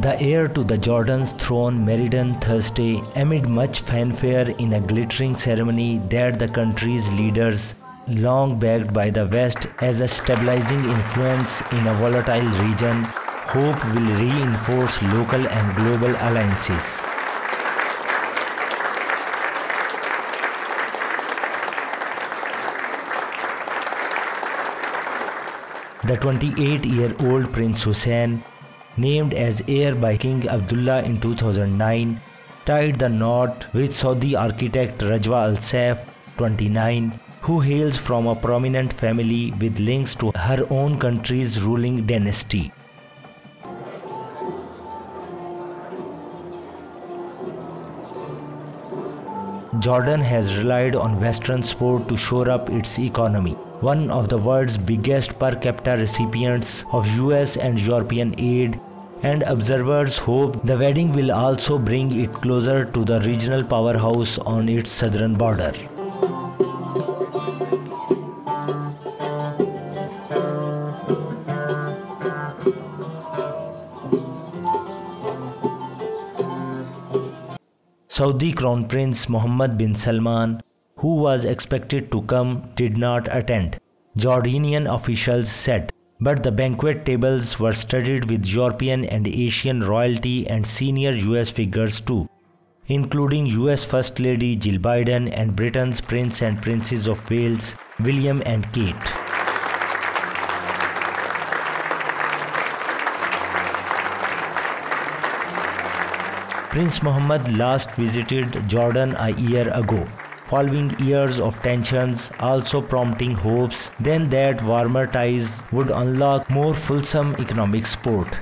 The heir to the Jordan's throne married on Thursday amid much fanfare in a glittering ceremony that the country's leaders long begged by the West as a stabilizing influence in a volatile region, hope will reinforce local and global alliances. The 28-year-old Prince Hussein, named as heir by King Abdullah in 2009, tied the knot with Saudi architect Rajwa Al Saif, 29, who hails from a prominent family with links to her own country's ruling dynasty. Jordan has relied on Western support to shore up its economy. One of the world's biggest per capita recipients of US and European aid, and observers hope the wedding will also bring it closer to the regional powerhouse on its southern border. Saudi Crown Prince Mohammed bin Salman, who was expected to come, did not attend, Jordanian officials said, but the banquet tables were studded with European and Asian royalty and senior US figures too, including US First Lady Jill Biden and Britain's Prince and Princess of Wales, William and Kate. Prince Mohammed last visited Jordan a year ago, following years of tensions, also prompting hopes then that warmer ties would unlock more fulsome economic support.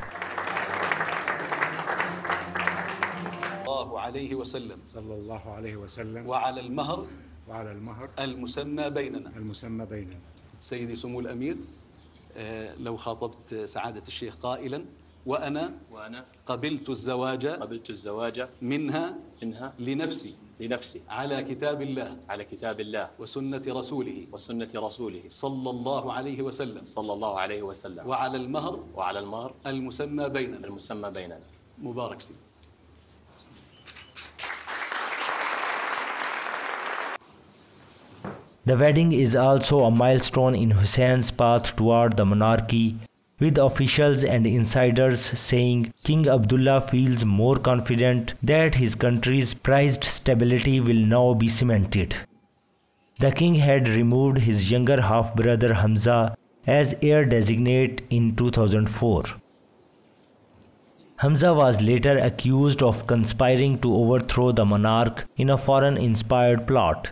وأنا قبلت الزواج منها لنفسي على كتاب الله وسنة رسوله صلى الله عليه وسلم وعلى المهر المسمى بيننا مبارك سيدي. The wedding is also a milestone in Hussein's path toward the monarchy, with officials and insiders saying King Abdullah feels more confident that his country's prized stability will now be cemented. The king had removed his younger half-brother Hamza as heir-designate in 2004. Hamza was later accused of conspiring to overthrow the monarch in a foreign-inspired plot,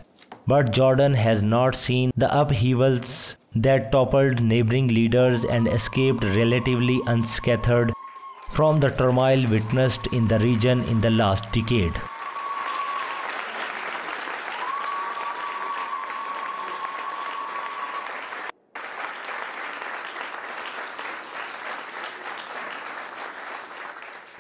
but Jordan has not seen the upheavals that toppled neighboring leaders and escaped relatively unscathed from the turmoil witnessed in the region in the last decade.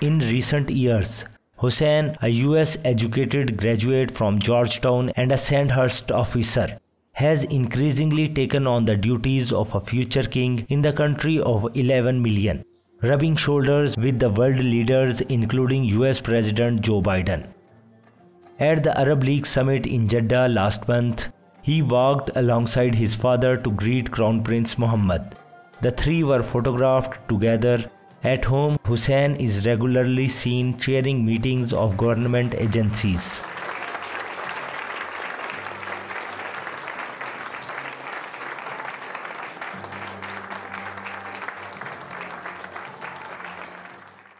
In recent years, Hussein, a US-educated graduate from Georgetown and a Sandhurst officer, has increasingly taken on the duties of a future king in the country of 11 million, rubbing shoulders with the world leaders including US President Joe Biden. At the Arab League summit in Jeddah last month, he walked alongside his father to greet Crown Prince Mohammed. The three were photographed together. At home, Hussein is regularly seen chairing meetings of government agencies.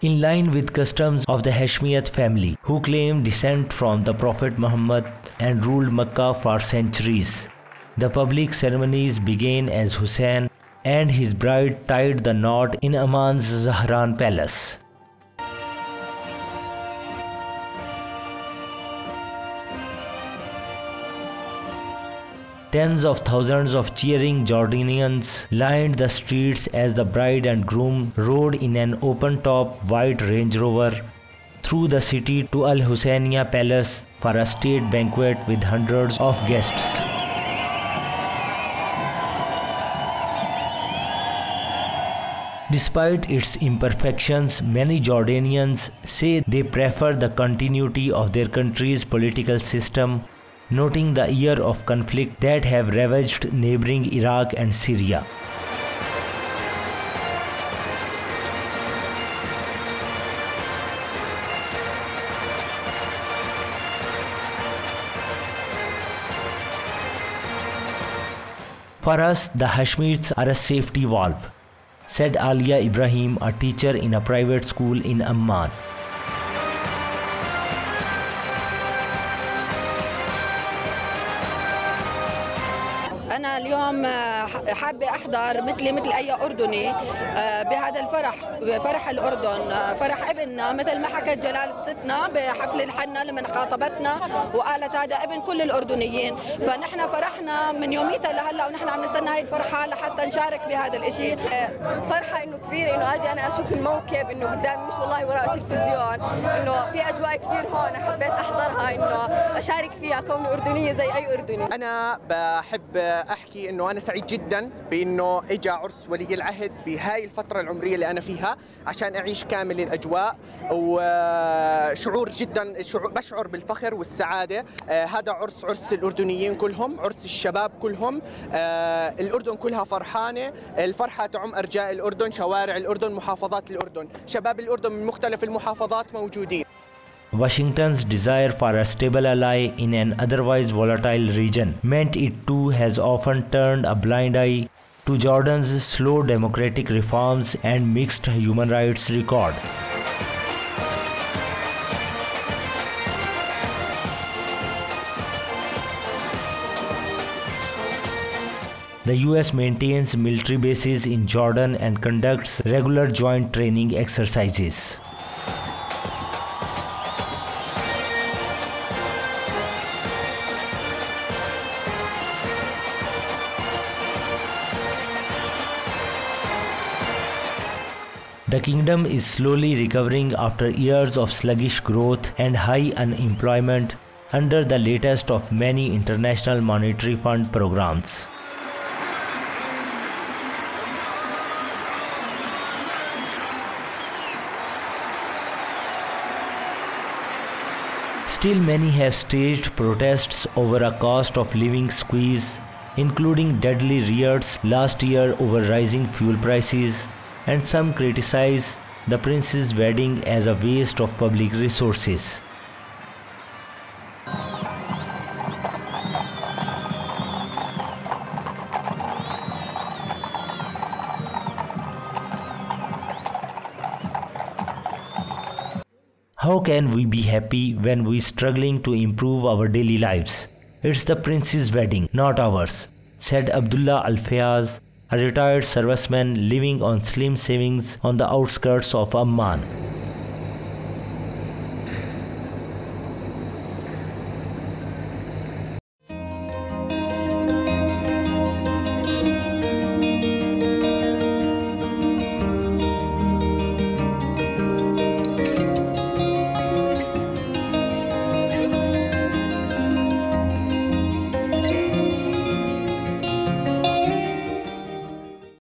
In line with customs of the Hashemite family, who claim descent from the Prophet Muhammad and ruled Mecca for centuries, the public ceremonies began as Hussein and his bride tied the knot in Amman's Zahran Palace. Tens of thousands of cheering Jordanians lined the streets as the bride and groom rode in an open-top white Range Rover through the city to Al Husseiniya Palace for a state banquet with hundreds of guests. Despite its imperfections, many Jordanians say they prefer the continuity of their country's political system, noting the year of conflict that have ravaged neighboring Iraq and Syria. For us, the Hashemites are a safety valve, said Alia Ibrahim, a teacher in a private school in Amman. أنا اليوم حابة أحضر مثل أي أردني بهذا الفرح، فرح الأردن، فرح ابننا، مثل ما حكت جلالة ستنا بحفل الحنة لما خاطبتنا وقالت هذا ابن كل الأردنيين، فنحن فرحنا من يوميتها لهلا ونحن عم نستنى هاي الفرحة لحتى نشارك بهذا الإشي. فرحة إنه كبيرة إنه أجي أنا أشوف الموكب إنه قدامي مش والله وراء التلفزيون، إنه في أجواء كثير هون حبيت أحضرها إنه أشارك فيها كوني أردنية زي أي أردني. أنا بحب أحكي إنه أنا سعيد جدا بإنه إجا عرس ولي العهد بهاي الفترة العمرية اللي أنا فيها عشان أعيش كامل الأجواء، وشعور جدا بشعر بالفخر والسعادة. هذا عرس الأردنيين كلهم، عرس الشباب كلهم، الأردن كلها فرحانة، الفرحة تعم أرجاء الأردن، شوارع الأردن، محافظات الأردن، شباب الأردن من مختلف المحافظات موجودين. Washington's desire for a stable ally in an otherwise volatile region meant it too has often turned a blind eye to Jordan's slow democratic reforms and mixed human rights record. The US maintains military bases in Jordan and conducts regular joint training exercises. The kingdom is slowly recovering after years of sluggish growth and high unemployment under the latest of many International Monetary Fund programs. Still, many have staged protests over a cost of living squeeze, including deadly riots last year over rising fuel prices, and some criticize the prince's wedding as a waste of public resources. How can we be happy when we are struggling to improve our daily lives? It's the prince's wedding, not ours, said Abdullah Al-Fayyaz, a retired serviceman living on slim savings on the outskirts of Amman.